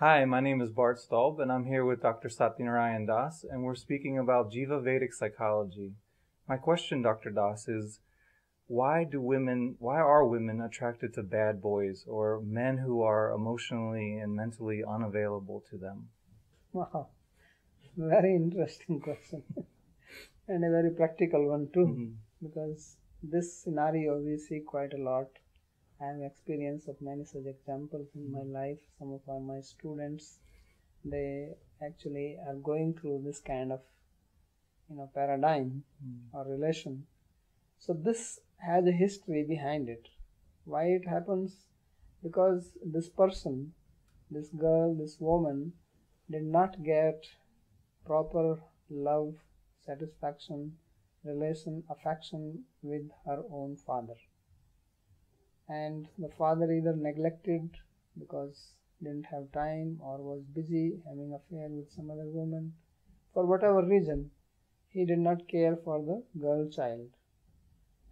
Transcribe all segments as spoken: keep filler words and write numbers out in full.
Hi, my name is Bart Stolb, and I'm here with Doctor Satyanarayana Das, and we're speaking about Jiva Vedic psychology. My question, Doctor Das, is why do women, why are women attracted to bad boys or men who are emotionally and mentally unavailable to them? Wow, very interesting question, and a very practical one too, mm-hmm. because this scenario we see quite a lot. I have experience of many such examples in my life. Some of our, my students, they actually are going through this kind of, you know, paradigm mm. or relation. So this has a history behind it. Why it happens? Because this person, this girl, this woman did not get proper love, satisfaction, relation, affection with her own father. And the father either neglected because didn't have time or was busy having an affair with some other woman. For whatever reason, he did not care for the girl child.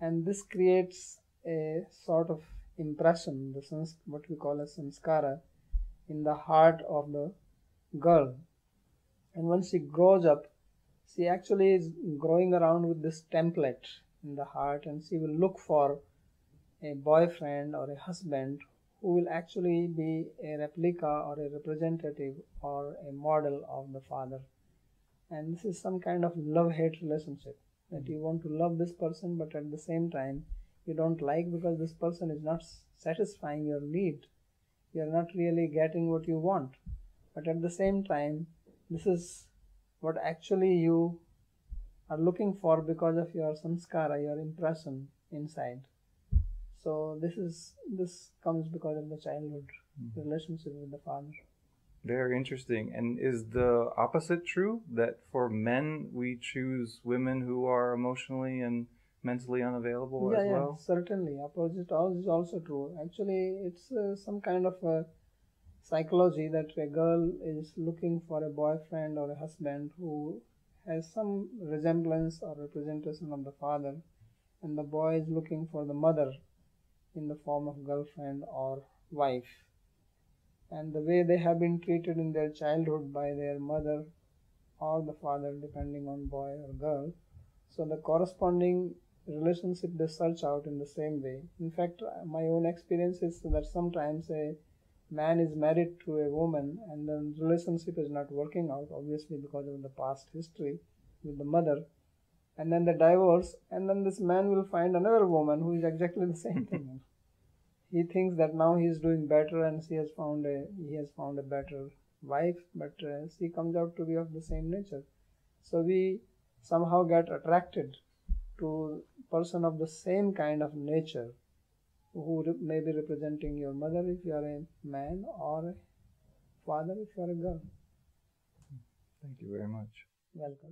And this creates a sort of impression, the sans what we call a samskara, in the heart of the girl. And when she grows up, she actually is growing around with this template in the heart, and she will look for a boyfriend or a husband who will actually be a replica or a representative or a model of the father. And this is some kind of love-hate relationship, that mm-hmm. you want to love this person, but at the same time you don't like, because this person is not satisfying your need. You are not really getting what you want, but at the same time this is what actually you are looking for because of your samskara, your impression inside. So this is this comes because of the childhood mm-hmm. relationship with the father. Very interesting. And is the opposite true, that for men we choose women who are emotionally and mentally unavailable yeah, as yeah, well? Yeah, certainly. Opposite is also true. Actually, it's uh, some kind of a psychology that a girl is looking for a boyfriend or a husband who has some resemblance or representation of the father, and the boy is looking for the mother in the form of girlfriend or wife. And the way they have been treated in their childhood by their mother or the father, depending on boy or girl, so the corresponding relationship they search out in the same way. In fact, my own experience is that sometimes a man is married to a woman and the relationship is not working out, obviously because of the past history with the mother, and then they divorce, and then this man will find another woman who is exactly the same thing. He thinks that now he is doing better and she has found a, he has found a better wife, but uh, she comes out to be of the same nature. So we somehow get attracted to person of the same kind of nature, who re may be representing your mother if you are a man, or a father if you are a girl. Thank you very much. Welcome.